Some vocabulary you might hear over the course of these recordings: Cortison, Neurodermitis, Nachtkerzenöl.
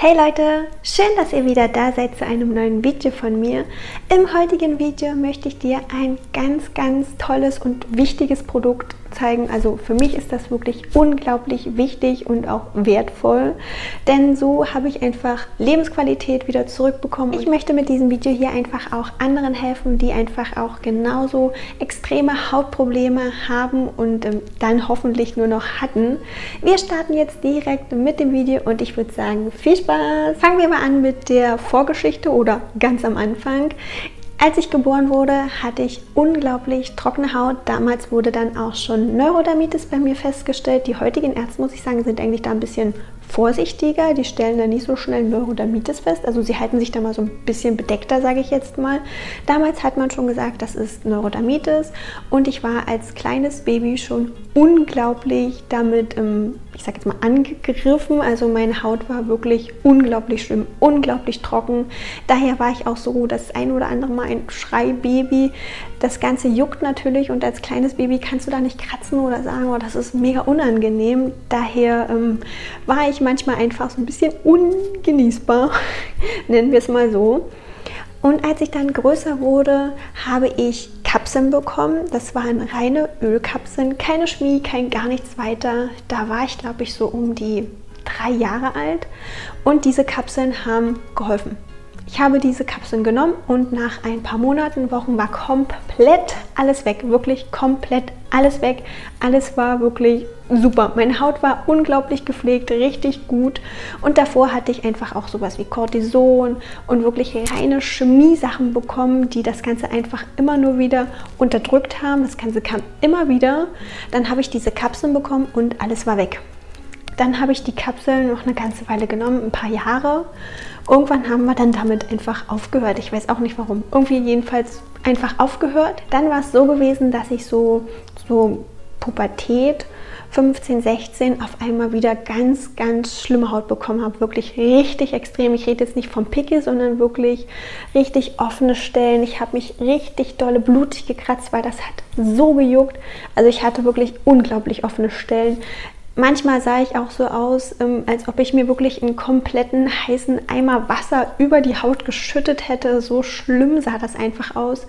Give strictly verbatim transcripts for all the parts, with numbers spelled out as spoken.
Hey Leute, schön, dass ihr wieder da seid zu einem neuen Video von mir. Im heutigen Video möchte ich dir ein ganz, ganz tolles und wichtiges Produkt zeigen. Also für mich ist das wirklich unglaublich wichtig und auch wertvoll, denn so habe ich einfach Lebensqualität wieder zurückbekommen. Ich möchte mit diesem Video hier einfach auch anderen helfen, die einfach auch genauso extreme Hautprobleme haben und ähm, dann hoffentlich nur noch hatten. Wir starten jetzt direkt mit dem Video und ich würde sagen, viel Spaß! Fangen wir mal an mit der Vorgeschichte oder ganz am Anfang. Als ich geboren wurde, hatte ich unglaublich trockene Haut. Damals wurde dann auch schon Neurodermitis bei mir festgestellt. Die heutigen Ärzte, muss ich sagen, sind eigentlich da ein bisschen vorsichtiger. Die stellen da nicht so schnell Neurodermitis fest. Also sie halten sich da mal so ein bisschen bedeckter, sage ich jetzt mal. Damals hat man schon gesagt, das ist Neurodermitis. Und ich war als kleines Baby schon unglaublich damit, ich sage jetzt mal, angegriffen. Also meine Haut war wirklich unglaublich schlimm, unglaublich trocken. Daher war ich auch so das ein oder andere Mal ein Schrei-Baby. Das Ganze juckt natürlich und als kleines Baby kannst du da nicht kratzen oder sagen, oh, das ist mega unangenehm. Daher ähm, war ich manchmal einfach so ein bisschen ungenießbar, nennen wir es mal so. Und als ich dann größer wurde, habe ich Kapseln bekommen. Das waren reine Ölkapseln, keine Schmier, kein gar nichts weiter. Da war ich, glaube ich, so um die drei Jahre alt und diese Kapseln haben geholfen. Ich habe diese Kapseln genommen und nach ein paar Monaten, Wochen war komplett alles weg, wirklich komplett alles weg. Alles war wirklich super. Meine Haut war unglaublich gepflegt, richtig gut und davor hatte ich einfach auch sowas wie Cortison und wirklich reine Chemie-Sachen bekommen, die das Ganze einfach immer nur wieder unterdrückt haben. Das Ganze kam immer wieder. Dann habe ich diese Kapseln bekommen und alles war weg. Dann habe ich die Kapseln noch eine ganze Weile genommen, ein paar Jahre. Irgendwann haben wir dann damit einfach aufgehört. Ich weiß auch nicht warum. Irgendwie jedenfalls einfach aufgehört. Dann war es so gewesen, dass ich so, so Pubertät, fünfzehn, sechzehn, auf einmal wieder ganz, ganz schlimme Haut bekommen habe. Wirklich richtig extrem. Ich rede jetzt nicht vom Pickel, sondern wirklich richtig offene Stellen. Ich habe mich richtig dolle blutig gekratzt, weil das hat so gejuckt. Also ich hatte wirklich unglaublich offene Stellen. Manchmal sah ich auch so aus, als ob ich mir wirklich einen kompletten heißen Eimer Wasser über die Haut geschüttet hätte. So schlimm sah das einfach aus.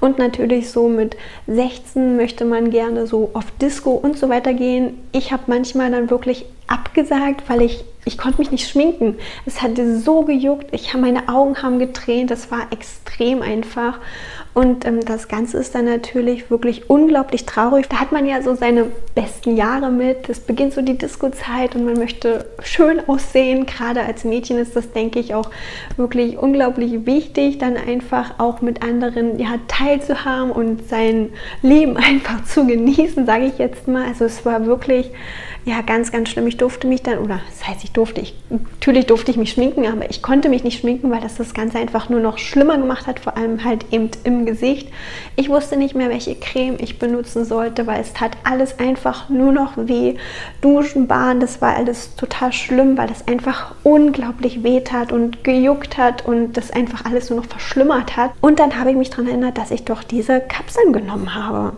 Und natürlich so mit sechzehn möchte man gerne so auf Disco und so weiter gehen. Ich habe manchmal dann wirklich abgesagt, weil ich, ich konnte mich nicht schminken. Es hatte so gejuckt, ich, meine Augen haben getränt, das war extrem einfach. Und ähm, das Ganze ist dann natürlich wirklich unglaublich traurig. Da hat man ja so seine besten Jahre mit. Es beginnt so die Disco-Zeit und man möchte schön aussehen. Gerade als Mädchen ist das, denke ich, auch wirklich unglaublich wichtig, dann einfach auch mit anderen ja, teilzuhaben und sein Leben einfach zu genießen, sage ich jetzt mal. Also es war wirklich ja, ganz, ganz schlimm. Ich durfte mich dann, oder das heißt, ich durfte, ich, natürlich durfte ich mich schminken, aber ich konnte mich nicht schminken, weil das das Ganze einfach nur noch schlimmer gemacht hat, vor allem halt eben im Gesicht. Ich wusste nicht mehr, welche Creme ich benutzen sollte, weil es tat alles einfach nur noch weh. Duschen, Baden, das war alles total schlimm, weil das einfach unglaublich weh tat und gejuckt hat und das einfach alles nur noch verschlimmert hat. Und dann habe ich mich daran erinnert, dass ich doch diese Kapseln genommen habe.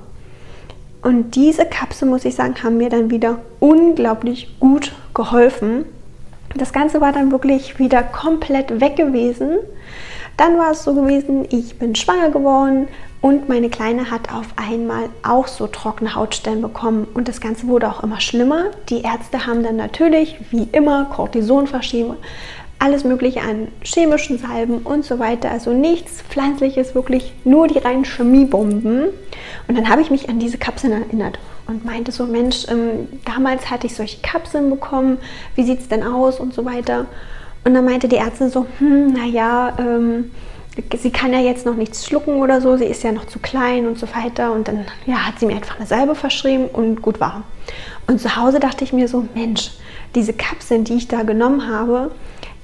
Und diese Kapseln, muss ich sagen, haben mir dann wieder unglaublich gut geholfen. Das Ganze war dann wirklich wieder komplett weg gewesen. Dann war es so gewesen, ich bin schwanger geworden und meine Kleine hat auf einmal auch so trockene Hautstellen bekommen. Und das Ganze wurde auch immer schlimmer. Die Ärzte haben dann natürlich, wie immer, Cortison verschrieben. Alles Mögliche an chemischen Salben und so weiter, also nichts Pflanzliches, wirklich nur die reinen Chemiebomben. Und dann habe ich mich an diese Kapseln erinnert und meinte so, Mensch, ähm, damals hatte ich solche Kapseln bekommen, wie sieht es denn aus und so weiter. Und dann meinte die Ärztin so, hm, naja, ähm, sie kann ja jetzt noch nichts schlucken oder so, sie ist ja noch zu klein und so weiter. Und dann ja, hat sie mir einfach eine Salbe verschrieben und gut war. Und zu Hause dachte ich mir so, Mensch, diese Kapseln, die ich da genommen habe,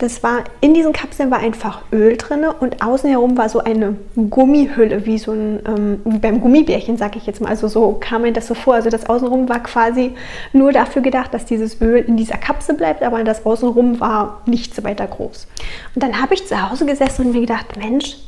das war, in diesen Kapseln war einfach Öl drin und außen herum war so eine Gummihülle, wie so ein, ähm, wie beim Gummibärchen, sage ich jetzt mal. Also so kam mir das so vor. Also das Außenrum war quasi nur dafür gedacht, dass dieses Öl in dieser Kapsel bleibt, aber das Außenrum war nicht so weiter groß. Und dann habe ich zu Hause gesessen und mir gedacht, Mensch,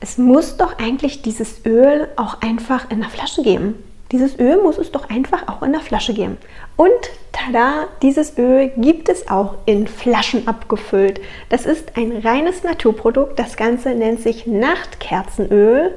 es muss doch eigentlich dieses Öl auch einfach in der Flasche geben. Dieses Öl muss es doch einfach auch in der Flasche geben. Und tada, dieses Öl gibt es auch in Flaschen abgefüllt. Das ist ein reines Naturprodukt. Das Ganze nennt sich Nachtkerzenöl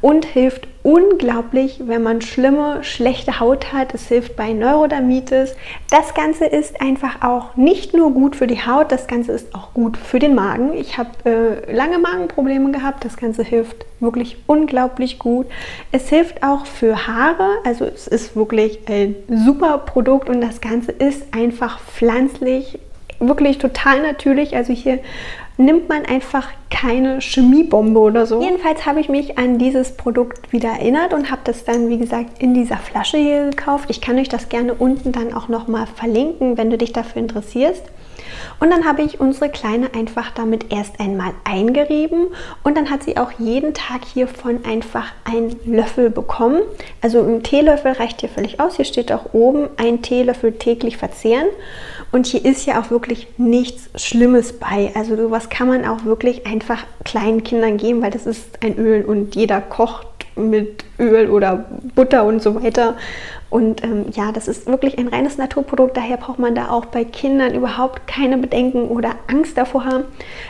und hilft unglaublich, wenn man schlimme, schlechte Haut hat. Es hilft bei Neurodermitis. Das Ganze ist einfach auch nicht nur gut für die Haut, das Ganze ist auch gut für den Magen. Ich habe äh, lange Magenprobleme gehabt. Das Ganze hilft wirklich unglaublich gut. Es hilft auch für Haare. Also es ist wirklich ein super Produkt und das Ganze ist einfach pflanzlich, wirklich total natürlich. Also hier nimmt man einfach keine Chemiebombe oder so. Jedenfalls habe ich mich an dieses Produkt wieder erinnert und habe das dann, wie gesagt, in dieser Flasche hier gekauft. Ich kann euch das gerne unten dann auch nochmal verlinken, wenn du dich dafür interessierst. Und dann habe ich unsere Kleine einfach damit erst einmal eingerieben und dann hat sie auch jeden Tag hiervon einfach einen Löffel bekommen. Also ein Teelöffel reicht hier völlig aus. Hier steht auch oben, ein Teelöffel täglich verzehren. Und hier ist ja auch wirklich nichts Schlimmes bei. Also sowas kann man auch wirklich einfach kleinen Kindern geben, weil das ist ein Öl und jeder kocht mit Öl oder Butter und so weiter. Und ähm, ja, das ist wirklich ein reines Naturprodukt, daher braucht man da auch bei Kindern überhaupt keine Bedenken oder Angst davor haben.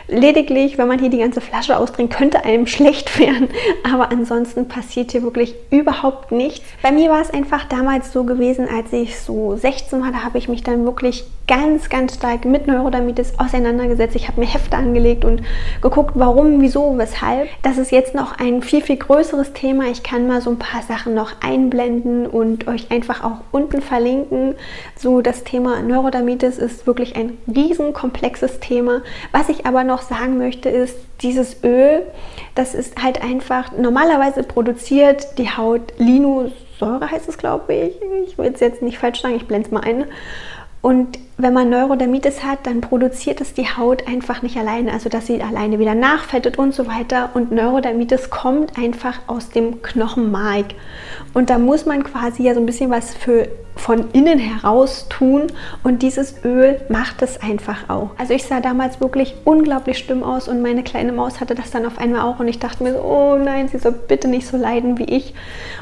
Lediglich, wenn man hier die ganze Flasche austrinkt, könnte einem schlecht werden, aber ansonsten passiert hier wirklich überhaupt nichts. Bei mir war es einfach damals so gewesen, als ich so sechzehn war, da habe ich mich dann wirklich ganz, ganz stark mit Neurodermitis auseinandergesetzt. Ich habe mir Hefte angelegt und geguckt, warum, wieso, weshalb. Das ist jetzt noch ein viel, viel größeres Thema. Ich kann mal so ein paar Sachen noch einblenden und euch einfach auch unten verlinken. So, das Thema Neurodermitis ist wirklich ein riesen komplexes Thema. Was ich aber noch sagen möchte ist, dieses Öl, das ist halt einfach, normalerweise produziert die Haut Linosäure, heißt es glaube ich. Ich will es jetzt nicht falsch sagen, ich blende es mal ein. Und wenn man Neurodermitis hat, dann produziert es die Haut einfach nicht alleine, also dass sie alleine wieder nachfettet und so weiter. Und Neurodermitis kommt einfach aus dem Knochenmark. Und da muss man quasi ja so ein bisschen was für von innen heraus tun und dieses Öl macht es einfach auch. Also ich sah damals wirklich unglaublich schlimm aus und meine kleine Maus hatte das dann auf einmal auch und ich dachte mir so, oh nein, sie soll bitte nicht so leiden wie ich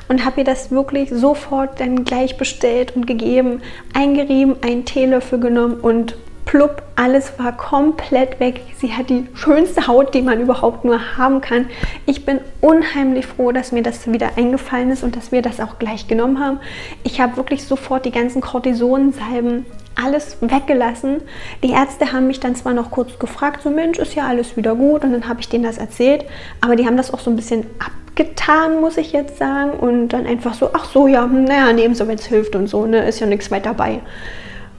und habe ihr das wirklich sofort dann gleich bestellt und gegeben, eingerieben, einen Teelöffel genommen und plupp, alles war komplett weg. Sie hat die schönste Haut, die man überhaupt nur haben kann. Ich bin unheimlich froh, dass mir das wieder eingefallen ist und dass wir das auch gleich genommen haben. Ich habe wirklich sofort die ganzen Kortisonsalben, alles weggelassen. Die Ärzte haben mich dann zwar noch kurz gefragt, so Mensch, ist ja alles wieder gut und dann habe ich denen das erzählt, aber die haben das auch so ein bisschen abgetan, muss ich jetzt sagen und dann einfach so, ach so, ja, naja, nehmen Sie, wenn es hilft und so, ne, ist ja nichts weiter dabei.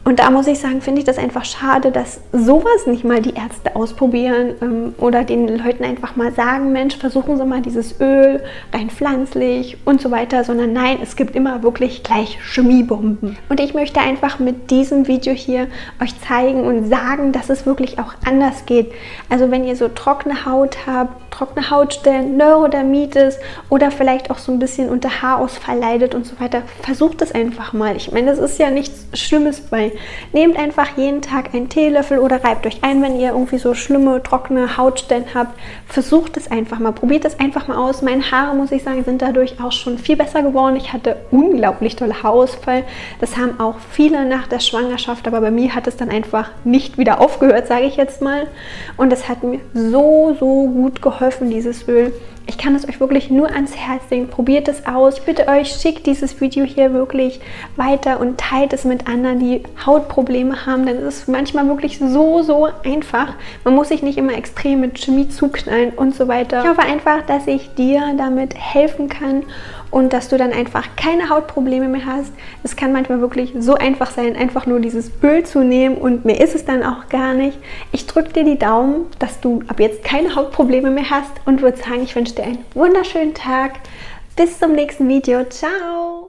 Und da muss ich sagen, finde ich das einfach schade, dass sowas nicht mal die Ärzte ausprobieren ähm, oder den Leuten einfach mal sagen, Mensch, versuchen Sie mal dieses Öl, rein pflanzlich und so weiter, sondern nein, es gibt immer wirklich gleich Chemiebomben. Und ich möchte einfach mit diesem Video hier euch zeigen und sagen, dass es wirklich auch anders geht. Also wenn ihr so trockene Haut habt, trockene Hautstellen, Neurodermitis oder vielleicht auch so ein bisschen unter Haarausfall leidet und so weiter, versucht es einfach mal. Ich meine, das ist ja nichts Schlimmes bei. Nehmt einfach jeden Tag einen Teelöffel oder reibt euch ein, wenn ihr irgendwie so schlimme, trockene Hautstellen habt. Versucht es einfach mal, probiert es einfach mal aus. Meine Haare, muss ich sagen, sind dadurch auch schon viel besser geworden. Ich hatte unglaublich tolle Haarausfall. Das haben auch viele nach der Schwangerschaft, aber bei mir hat es dann einfach nicht wieder aufgehört, sage ich jetzt mal. Und das hat mir so, so gut geholfen, dieses Öl. Ich kann es euch wirklich nur ans Herz legen. Probiert es aus. Ich bitte euch, schickt dieses Video hier wirklich weiter und teilt es mit anderen, die Hautprobleme haben. Denn es ist manchmal wirklich so, so einfach. Man muss sich nicht immer extrem mit Chemie zuknallen und so weiter. Ich hoffe einfach, dass ich dir damit helfen kann und dass du dann einfach keine Hautprobleme mehr hast. Es kann manchmal wirklich so einfach sein, einfach nur dieses Öl zu nehmen und mehr ist es dann auch gar nicht. Ich drücke dir die Daumen, dass du ab jetzt keine Hautprobleme mehr hast und würde sagen, ich wünsche dir einen wunderschönen Tag. Bis zum nächsten Video. Ciao!